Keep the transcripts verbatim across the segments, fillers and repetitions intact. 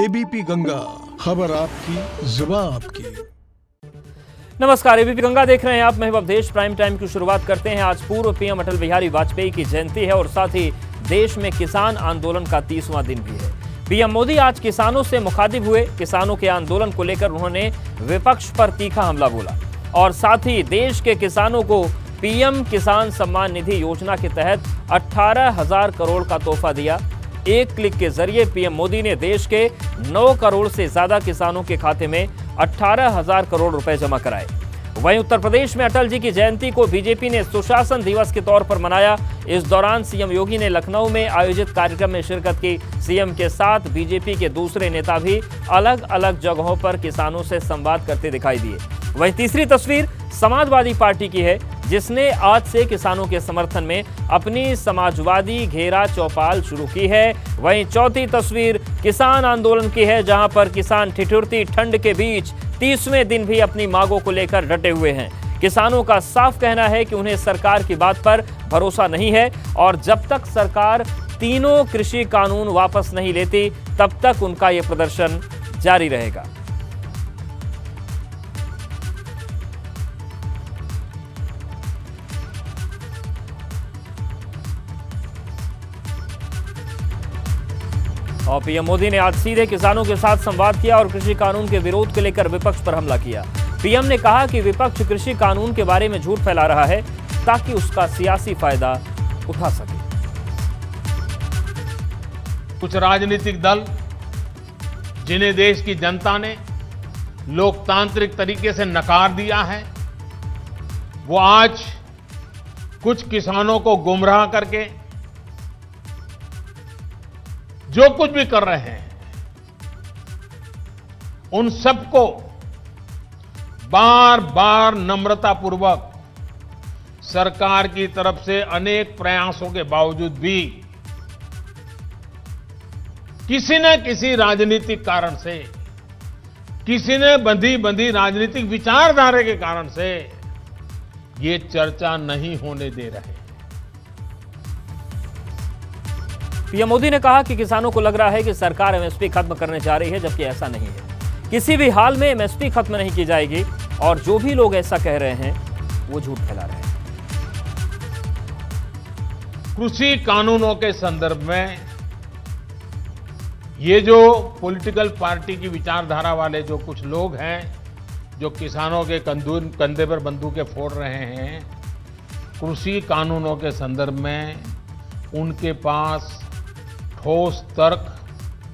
ABP Ganga, खबर आपकी, जुबां आपकी। नमस्कार, एबीपी गंगा देख रहे हैं आप। महबूब देश प्राइम टाइम की शुरुआत करते हैं। आज पूर्व पीएम अटल बिहारी वाजपेयी की जयंती है और साथ ही देश में किसान आंदोलन का तीसवां दिन भी है। पीएम मोदी आज किसानों से मुखातिब हुए। किसानों के आंदोलन को लेकर उन्होंने विपक्ष पर तीखा हमला बोला और साथ ही देश के किसानों को पीएम किसान सम्मान निधि योजना के तहत अठारह हज़ार करोड़ का तोहफा दिया। एक क्लिक के जरिए पीएम मोदी ने देश के नौ करोड़ से ज्यादा किसानों के खाते में अठारह हज़ार करोड़ रुपए जमा कराए। वहीं उत्तर प्रदेश में अटल जी की जयंती को बीजेपी ने सुशासन दिवस के तौर पर मनाया। इस दौरान सीएम योगी ने लखनऊ में आयोजित कार्यक्रम में शिरकत की। सीएम के साथ बीजेपी के दूसरे नेता भी अलग अलग जगहों पर किसानों से संवाद करते दिखाई दिए। वहीं तीसरी तस्वीर समाजवादी पार्टी की है, जिसने आज से किसानों के समर्थन में अपनी समाजवादी घेरा चौपाल शुरू की है। वहीं चौथी तस्वीर किसान आंदोलन की है, जहां पर किसान ठिठुरती ठंड के बीच तीसवें दिन भी अपनी मांगों को लेकर डटे हुए हैं। किसानों का साफ कहना है कि उन्हें सरकार की बात पर भरोसा नहीं है और जब तक सरकार तीनों कृषि कानून वापस नहीं लेती तब तक उनका ये प्रदर्शन जारी रहेगा। और पीएम मोदी ने आज सीधे किसानों के साथ संवाद किया और कृषि कानून के विरोध को लेकर विपक्ष पर हमला किया। पीएम ने कहा कि विपक्ष कृषि कानून के बारे में झूठ फैला रहा है ताकि उसका सियासी फायदा उठा सके। कुछ राजनीतिक दल जिन्हें देश की जनता ने लोकतांत्रिक तरीके से नकार दिया है, वो आज कुछ किसानों को गुमराह करके जो कुछ भी कर रहे हैं, उन सबको बार बार नम्रतापूर्वक सरकार की तरफ से अनेक प्रयासों के बावजूद भी किसी न किसी राजनीतिक कारण से, किसी ने बंधी बंधी राजनीतिक विचारधारा के कारण से ये चर्चा नहीं होने दे रहे। पीएम मोदी ने कहा कि किसानों को लग रहा है कि सरकार एमएसपी खत्म करने जा रही है, जबकि ऐसा नहीं है। किसी भी हाल में एमएसपी खत्म नहीं की जाएगी और जो भी लोग ऐसा कह रहे हैं वो झूठ फैला रहे हैं। कृषि कानूनों के संदर्भ में ये जो पॉलिटिकल पार्टी की विचारधारा वाले जो कुछ लोग हैं, जो किसानों के कंधे पर बंदूकें फोड़ रहे हैं, कृषि कानूनों के संदर्भ में उनके पास ठोस तर्क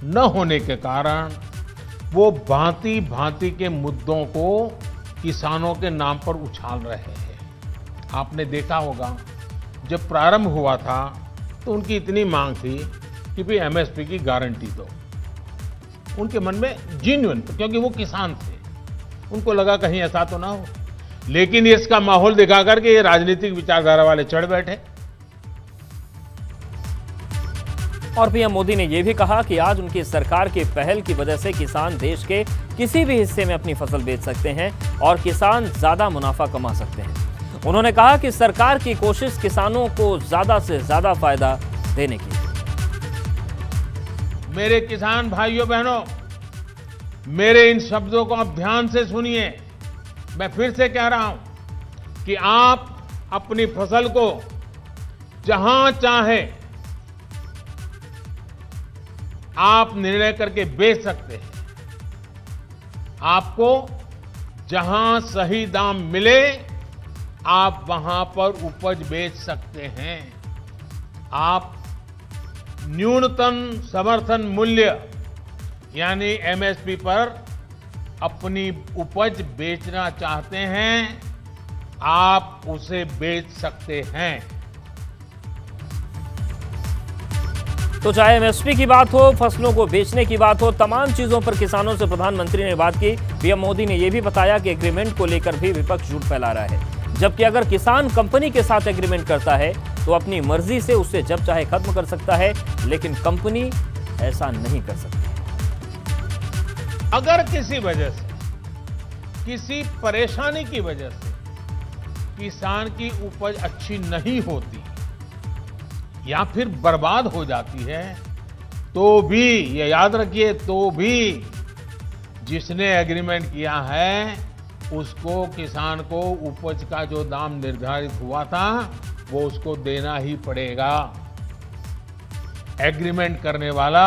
न होने के कारण वो भांति भांति के मुद्दों को किसानों के नाम पर उछाल रहे हैं। आपने देखा होगा जब प्रारंभ हुआ था तो उनकी इतनी मांग थी कि भाई एमएसपी की गारंटी दो। उनके मन में जीन्युइन, क्योंकि वो किसान थे, उनको लगा कहीं ऐसा तो ना हो, लेकिन इसका माहौल दिखा करके ये राजनीतिक विचारधारा वाले चढ़ बैठे। और पीएम मोदी ने यह भी कहा कि आज उनकी सरकार के पहल की वजह से किसान देश के किसी भी हिस्से में अपनी फसल बेच सकते हैं और किसान ज्यादा मुनाफा कमा सकते हैं। उन्होंने कहा कि सरकार की कोशिश किसानों को ज्यादा से ज्यादा फायदा देने की है। मेरे किसान भाइयों बहनों, मेरे इन शब्दों को आप ध्यान से सुनिए। मैं फिर से कह रहा हूं कि आप अपनी फसल को जहां चाहे आप निर्णय करके बेच सकते हैं। आपको जहां सही दाम मिले आप वहां पर उपज बेच सकते हैं। आप न्यूनतम समर्थन मूल्य यानी एमएसपी पर अपनी उपज बेचना चाहते हैं, आप उसे बेच सकते हैं। तो चाहे एमएसपी की बात हो, फसलों को बेचने की बात हो, तमाम चीजों पर किसानों से प्रधानमंत्री ने बात की। पीएम मोदी ने यह भी बताया कि एग्रीमेंट को लेकर भी विपक्ष झूठ फैला रहा है, जबकि अगर किसान कंपनी के साथ एग्रीमेंट करता है तो अपनी मर्जी से उसे जब चाहे खत्म कर सकता है, लेकिन कंपनी ऐसा नहीं कर सकती। अगर किसी वजह से, किसी परेशानी की वजह से किसान की उपज अच्छी नहीं होती या फिर बर्बाद हो जाती है तो भी, ये याद रखिए, तो भी जिसने एग्रीमेंट किया है उसको, किसान को उपज का जो दाम निर्धारित हुआ था वो उसको देना ही पड़ेगा। एग्रीमेंट करने वाला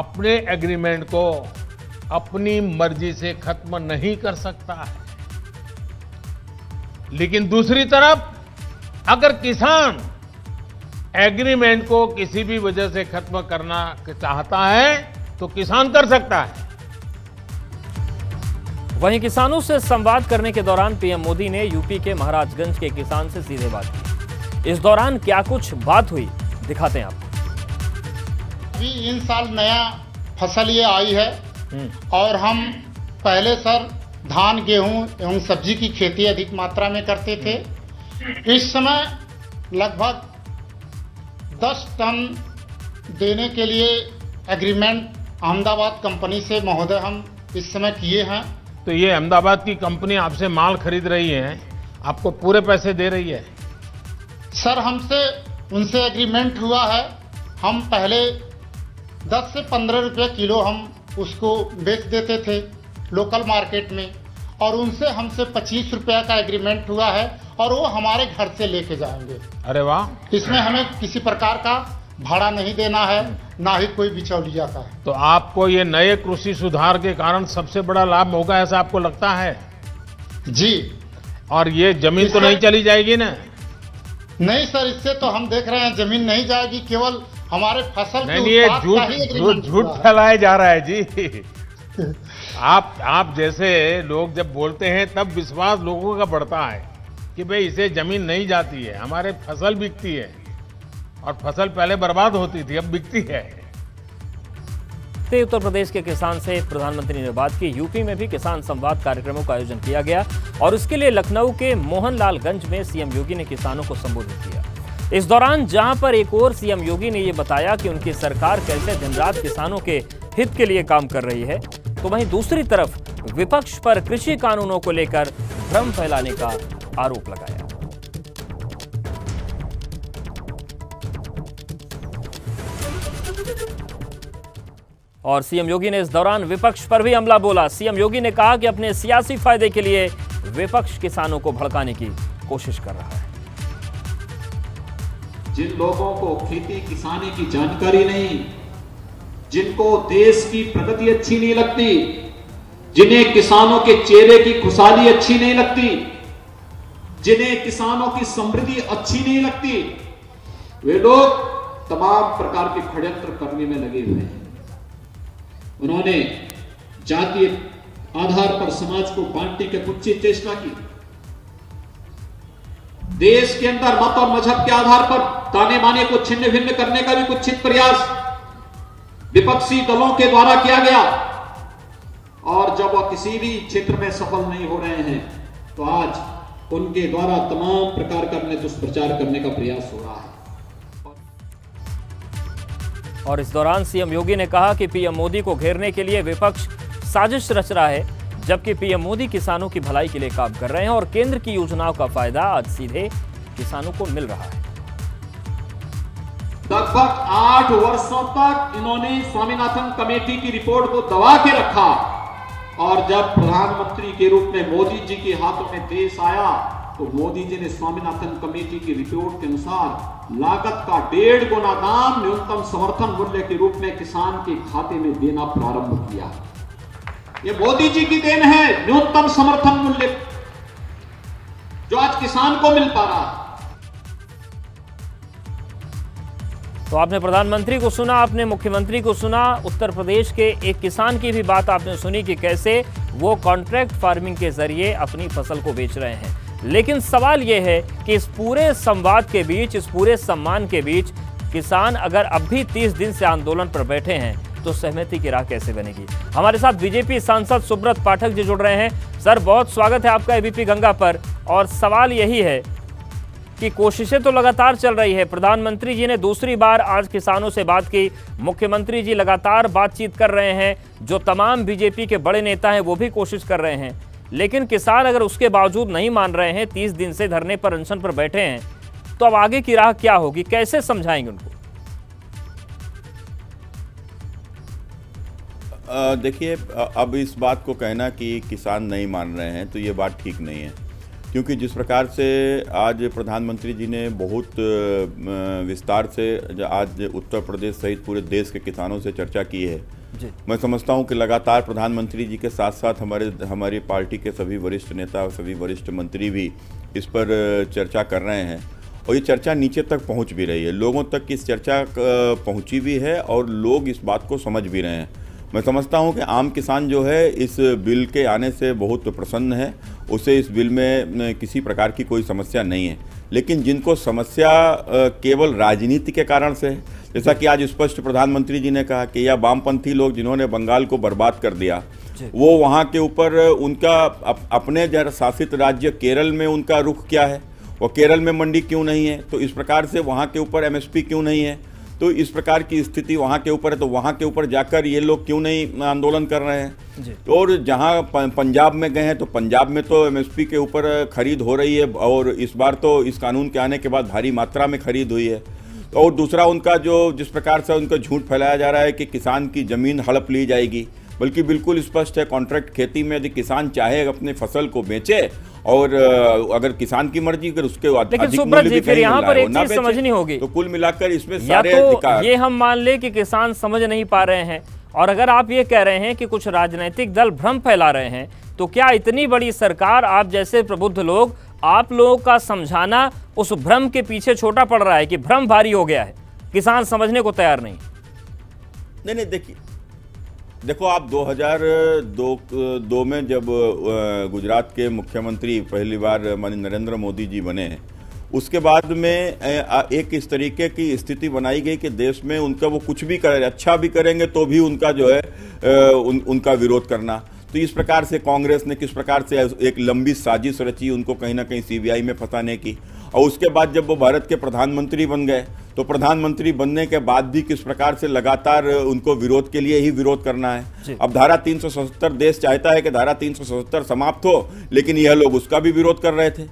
अपने एग्रीमेंट को अपनी मर्जी से खत्म नहीं कर सकता है। लेकिन दूसरी तरफ अगर किसान एग्रीमेंट को किसी भी वजह से खत्म करना चाहता है तो किसान कर सकता है। वहीं किसानों से संवाद करने के दौरान पीएम मोदी ने यूपी के महाराजगंज के किसान से सीधे बात की। इस दौरान क्या कुछ बात हुई, दिखाते हैं आपको। अभी इन साल नया फसल ये आई है और हम पहले सर धान, गेहूं एवं सब्जी की खेती अधिक मात्रा में करते थे। इस समय लगभग दस टन देने के लिए एग्रीमेंट अहमदाबाद कंपनी से महोदय हम इस समय किए हैं। तो ये अहमदाबाद की कंपनी आपसे माल खरीद रही है, आपको पूरे पैसे दे रही है? सर हमसे उनसे एग्रीमेंट हुआ है, हम पहले दस से पंद्रह रुपए किलो हम उसको बेच देते थे लोकल मार्केट में, और उनसे हमसे पच्चीस रुपया का एग्रीमेंट हुआ है और वो हमारे घर से लेके जाएंगे। अरे वाह! इसमें हमें किसी प्रकार का भाड़ा नहीं देना है, ना ही कोई बिचौलिया का। तो आपको ये नए कृषि सुधार के कारण सबसे बड़ा लाभ होगा, ऐसा आपको लगता है? जी। और ये जमीन तो नहीं चली जाएगी ना? नहीं सर, इससे तो हम देख रहे हैं जमीन नहीं जाएगी, केवल हमारे फसल के उत्पाद झूठ फैलाया जा रहा है जी। आप आप जैसे लोग जब बोलते हैं तब विश्वास लोगों का बढ़ता है कि भाई इसे जमीन नहीं जाती है, हमारे फसल बिकती है, और फसल पहले बर्बाद होती थी, अब बिकती है। उत्तर प्रदेश के किसान से प्रधानमंत्री ने बात की। यूपी में भी किसान संवाद कार्यक्रमों का आयोजन किया गया और इसके लिए लखनऊ के मोहनलालगंज में सीएम योगी ने किसानों को संबोधित किया। इस दौरान जहां पर एक ओर सीएम योगी ने यह बताया कि उनकी सरकार कैसे दिन रात किसानों के हित के लिए काम कर रही है, तो वहीं दूसरी तरफ विपक्ष पर कृषि कानूनों को लेकर भ्रम फैलाने का आरोप लगाया। और सीएम योगी ने इस दौरान विपक्ष पर भी हमला बोला। सीएम योगी ने कहा कि अपने सियासी फायदे के लिए विपक्ष किसानों को भड़काने की कोशिश कर रहा है। जिन लोगों को खेती किसानी की जानकारी नहीं, जिनको देश की प्रगति अच्छी नहीं लगती, जिन्हें किसानों के चेहरे की खुशहाली अच्छी नहीं लगती, जिन्हें किसानों की समृद्धि अच्छी नहीं लगती, वे लोग तमाम प्रकार के षड्यंत्र करने में लगे हुए हैं। उन्होंने जातीय आधार पर समाज को बांटने की कुत्सित चेष्टा की। देश के अंदर मत और मजहब के आधार पर ताने बाने को छिन्न भिन्न करने का भी कुत्सित प्रयास विपक्षी दलों के द्वारा किया गया, और जब वह किसी भी क्षेत्र में सफल नहीं हो रहे हैं तो आज उनके द्वारा तमाम प्रकार का दुष्प्रचार करने का प्रयास हो रहा है। और इस दौरान सीएम योगी ने कहा कि पीएम मोदी को घेरने के लिए विपक्ष साजिश रच रहा है, जबकि पीएम मोदी किसानों की भलाई के लिए काम कर रहे हैं और केंद्र की योजनाओं का फायदा आज सीधे किसानों को मिल रहा है। लगभग आठ वर्षों तक इन्होंने स्वामीनाथन कमेटी की रिपोर्ट को दबा के रखा, और जब प्रधानमंत्री के रूप में मोदी जी के हाथों में देश आया तो मोदी जी ने स्वामीनाथन कमेटी की रिपोर्ट के अनुसार लागत का डेढ़ गुना दाम न्यूनतम समर्थन मूल्य के रूप में किसान के खाते में देना प्रारंभ किया। ये मोदी जी की देन है, न्यूनतम समर्थन मूल्य जो आज किसान को मिल पा रहा है। तो आपने प्रधानमंत्री को सुना, आपने मुख्यमंत्री को सुना, उत्तर प्रदेश के एक किसान की भी बात आपने सुनी कि कैसे वो कॉन्ट्रैक्ट फार्मिंग के जरिए अपनी फसल को बेच रहे हैं। लेकिन सवाल यह है कि इस पूरे संवाद के बीच, इस पूरे सम्मान के बीच किसान अगर अब भी तीस दिन से आंदोलन पर बैठे हैं तो सहमति की राह कैसे बनेगी। हमारे साथ बीजेपी सांसद सुब्रत पाठक जी जुड़ रहे हैं। सर, बहुत स्वागत है आपका एबीपी गंगा पर। और सवाल यही है कि कोशिशें तो लगातार चल रही है, प्रधानमंत्री जी ने दूसरी बार आज किसानों से बात की, मुख्यमंत्री जी लगातार बातचीत कर रहे हैं, जो तमाम बीजेपी के बड़े नेता हैं वो भी कोशिश कर रहे हैं, लेकिन किसान अगर उसके बावजूद नहीं मान रहे हैं, तीस दिन से धरने पर अनशन पर बैठे हैं, तो अब आगे की राह क्या होगी, कैसे समझाएंगे उनको? देखिए, अब इस बात को कहना कि किसान नहीं मान रहे हैं तो ये बात ठीक नहीं है, क्योंकि जिस प्रकार से आज प्रधानमंत्री जी ने बहुत विस्तार से आज उत्तर प्रदेश सहित पूरे देश के किसानों से चर्चा की है जी। मैं समझता हूं कि लगातार प्रधानमंत्री जी के साथ साथ हमारे हमारी पार्टी के सभी वरिष्ठ नेता और सभी वरिष्ठ मंत्री भी इस पर चर्चा कर रहे हैं और ये चर्चा नीचे तक पहुंच भी रही है, लोगों तक इस चर्चा पहुंची भी है और लोग इस बात को समझ भी रहे हैं। मैं समझता हूं कि आम किसान जो है इस बिल के आने से बहुत प्रसन्न है, उसे इस बिल में किसी प्रकार की कोई समस्या नहीं है। लेकिन जिनको समस्या केवल राजनीति के कारण से, जैसा कि आज स्पष्ट प्रधानमंत्री जी ने कहा कि यह वामपंथी लोग जिन्होंने बंगाल को बर्बाद कर दिया, वो वहाँ के ऊपर उनका अप, अपने जन शासित राज्य केरल में उनका रुख क्या है, वो केरल में मंडी क्यों नहीं है, तो इस प्रकार से वहाँ के ऊपर एम एस पी क्यों नहीं है, तो इस प्रकार की स्थिति वहाँ के ऊपर है, तो वहाँ के ऊपर जाकर ये लोग क्यों नहीं आंदोलन कर रहे हैं। और जहाँ पंजाब में गए हैं तो पंजाब में तो एम एस पी के ऊपर खरीद हो रही है और इस बार तो इस कानून के आने के बाद भारी मात्रा में खरीद हुई है। और दूसरा उनका जो जिस प्रकार से उनका झूठ फैलाया जा रहा है कि किसान की ज़मीन हड़प ली जाएगी, बल्कि बिल्कुल स्पष्ट है कॉन्ट्रैक्ट खेती में यदि किसान चाहे अपने फसल को बेचे और अगर किसान की मर्जी अगर उसके अधिक मूल्य भी कहीं यहाँ पर एक चीज समझनी होगी। तो कुल मिलाकर इसमें सारे अधिकार ये हम मान ले कि किसान समझ नहीं पा रहे हैं, और अगर आप ये कह रहे हैं कि कुछ राजनीतिक दल भ्रम फैला रहे हैं, तो क्या इतनी बड़ी सरकार, आप जैसे प्रबुद्ध लोग, आप लोगों का समझाना उस भ्रम के पीछे छोटा पड़ रहा है कि भ्रम भारी हो गया है, किसान समझने को तैयार नहीं? नहीं नहीं देखिए, देखो आप दो हज़ार दो में जब गुजरात के मुख्यमंत्री पहली बार माननीय नरेंद्र मोदी जी बने, उसके बाद में एक इस तरीके की स्थिति बनाई गई कि देश में उनका वो कुछ भी करें, अच्छा भी करेंगे तो भी उनका जो है उन, उनका विरोध करना। तो इस प्रकार से कांग्रेस ने किस प्रकार से एक लंबी साजिश रची उनको कहीं ना कहीं सी बी आई में फंसाने की, और उसके बाद जब वो भारत के प्रधानमंत्री बन गए तो प्रधानमंत्री बनने के बाद भी किस प्रकार से लगातार उनको विरोध के लिए ही विरोध करना है। अब धारा तीन सौ सतहत्तर, देश चाहता है कि धारा तीन सौ सतहत्तर समाप्त हो, लेकिन यह लोग उसका भी विरोध कर रहे थे।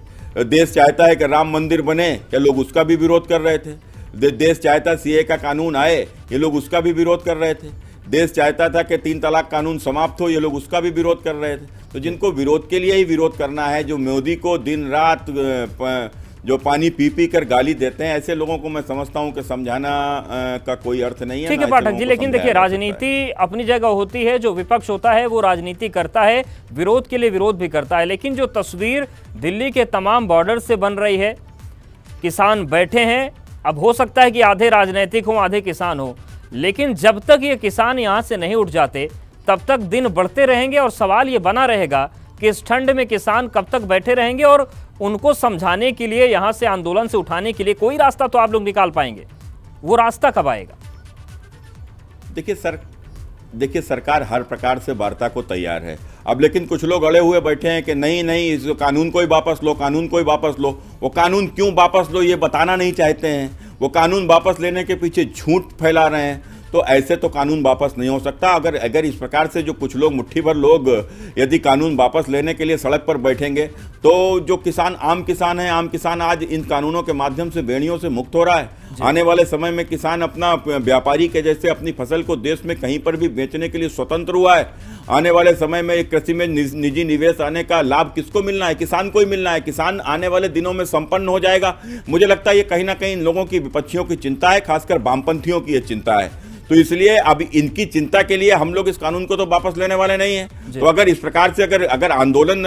देश चाहता है कि राम मंदिर बने, यह लोग उसका भी विरोध कर रहे थे। देश चाहता सी ए का कानून आए, ये लोग उसका भी विरोध कर रहे थे। देश चाहता था कि तीन तलाक कानून समाप्त हो, ये लोग उसका भी विरोध कर रहे थे। तो जिनको विरोध के लिए ही विरोध करना है, जो मोदी को दिन रात जो पानी पी पी कर गाली देते हैं, ऐसे लोगों को मैं समझता हूं कि समझाना का कोई अर्थ नहीं है। ठीक है पाठक जी, लेकिन देखिए, राजनीति अपनी जगह होती है, जो विपक्ष होता है वो राजनीति करता है, विरोध के लिए विरोध भी करता है, लेकिन जो तस्वीर दिल्ली के तमाम बॉर्डर से बन रही है, किसान बैठे हैं, अब हो सकता है कि आधे राजनीतिक हों आधे किसान हों, लेकिन जब तक ये किसान यहाँ से नहीं उठ जाते तब तक दिन बढ़ते रहेंगे। और सवाल ये बना रहेगा कि इस ठंड में किसान कब तक बैठे रहेंगे, और उनको समझाने के लिए, यहाँ से आंदोलन से उठाने के लिए कोई रास्ता तो आप लोग निकाल पाएंगे, वो रास्ता कब आएगा? देखिए सर, देखिए सरकार हर प्रकार से वार्ता को तैयार है। अब लेकिन कुछ लोग अड़े हुए बैठे हैं कि नहीं नहीं इस कानून को ही वापस लो, कानून को ही वापस लो। वो कानून क्यों वापस लो ये बताना नहीं चाहते हैं, वो कानून वापस लेने के पीछे झूठ फैला रहे हैं। तो ऐसे तो कानून वापस नहीं हो सकता। अगर अगर इस प्रकार से जो कुछ लोग, मुट्ठी भर लोग यदि कानून वापस लेने के लिए सड़क पर बैठेंगे, तो जो किसान, आम किसान है, आम किसान आज इन कानूनों के माध्यम से बेड़ियों से मुक्त हो रहा है। आने वाले समय में किसान अपना व्यापारी के जैसे अपनी फसल को देश में कहीं पर भी बेचने के लिए स्वतंत्र हुआ है। आने वाले समय में कृषि में निजी निवेश आने का लाभ किसको मिलना है? किसान को ही मिलना है। किसान आने वाले दिनों में संपन्न हो जाएगा। मुझे लगता है ये कहीं ना कहीं इन लोगों की, विपक्षियों की चिंता है, खासकर वामपंथियों की ये चिंता है। तो इसलिए अब इनकी चिंता के लिए हम लोग इस कानून को तो वापस लेने वाले नहीं हैं। तो अगर इस प्रकार से अगर अगर आंदोलन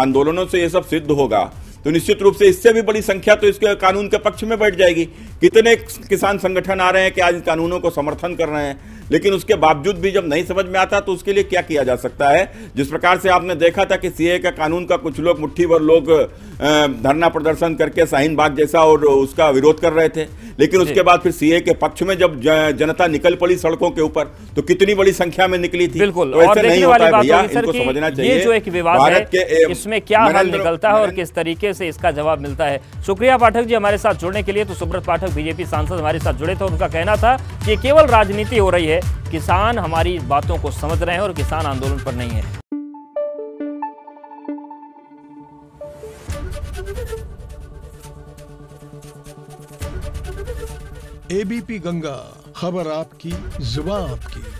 आंदोलनों से ये सब सिद्ध होगा तो निश्चित रूप से इससे भी बड़ी संख्या तो इसके कानून के पक्ष में बैठ जाएगी। कितने किसान संगठन आ रहे हैं कि आज कानूनों को समर्थन कर रहे हैं, लेकिन उसके बावजूद भी जब नहीं समझ में आता तो उसके लिए क्या किया जा सकता है। जिस प्रकार से आपने देखा था कि सी ए का कानून का कुछ लोग, मुट्ठी भर लोग धरना प्रदर्शन करके शाहीन बाग जैसा और उसका विरोध कर रहे थे, लेकिन उसके बाद फिर सी ए के पक्ष में जब जनता निकल पड़ी सड़कों के ऊपर तो कितनी बड़ी संख्या में निकली थी। बिल्कुल, तो ऐसे नहीं होता है भैया, इनको समझना चाहिए जो एक विवाद है इसमें क्या हल निकलता है और किस तरीके से इसका जवाब मिलता है। शुक्रिया पाठक जी हमारे साथ जुड़ने के लिए। तो Subrat Pathak B J P सांसद हमारे साथ जुड़े थे, उनका कहना था कि केवल राजनीति हो रही है, किसान हमारी बातों को समझ रहे हैं और किसान आंदोलन पर नहीं है। ए बी पी गंगा, खबर आपकी, जुबान आपकी।